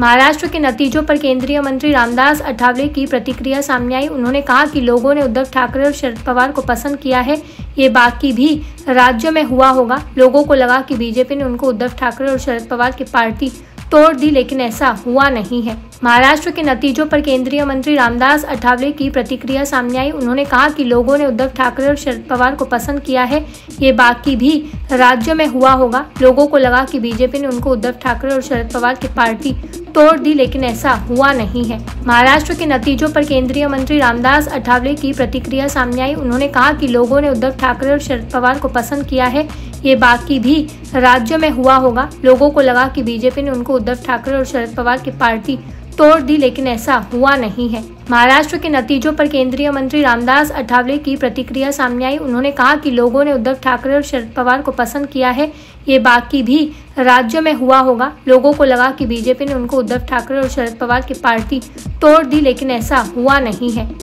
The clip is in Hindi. महाराष्ट्र के नतीजों पर केंद्रीय मंत्री रामदास अठावले की प्रतिक्रिया सामने आई। उन्होंने कहा कि लोगों ने उद्धव ठाकरे और शरद पवार को पसंद किया है, ये बाकी भी राज्यों में हुआ होगा। लोगों को लगा कि बीजेपी ने उनको उद्धव ठाकरे और शरद पवार की पार्टी तोड़ दी, लेकिन ऐसा हुआ नहीं है। महाराष्ट्र के नतीजों पर केंद्रीय मंत्री रामदास अठावले की प्रतिक्रिया सामने आई। उन्होंने कहा कि लोगों ने उद्धव ठाकरे और शरद पवार को पसंद किया है, ये बाकी भी राज्यों में हुआ होगा। लोगों को लगा कि बीजेपी ने उनको उद्धव ठाकरे और शरद पवार की पार्टी तोड़ दी, लेकिन ऐसा हुआ नहीं है। महाराष्ट्र के नतीजों पर केंद्रीय मंत्री रामदास अठावले की प्रतिक्रिया सामने आई। उन्होंने कहा कि लोगों ने उद्धव ठाकरे और शरद पवार को पसंद किया है, ये बाकी भी राज्यों में हुआ होगा। लोगों को लगा कि बीजेपी ने उनको उद्धव ठाकरे और शरद पवार की पार्टी तोड़ दी, लेकिन ऐसा हुआ नहीं है। महाराष्ट्र के नतीजों पर केंद्रीय मंत्री रामदास अठावले की प्रतिक्रिया सामने आई। उन्होंने कहा कि लोगों ने उद्धव ठाकरे और शरद पवार को पसंद किया है, ये बाकी भी राज्यों में हुआ होगा। लोगों को लगा कि बीजेपी ने उनको उद्धव ठाकरे और शरद पवार की पार्टी तोड़ दी, लेकिन ऐसा हुआ नहीं है।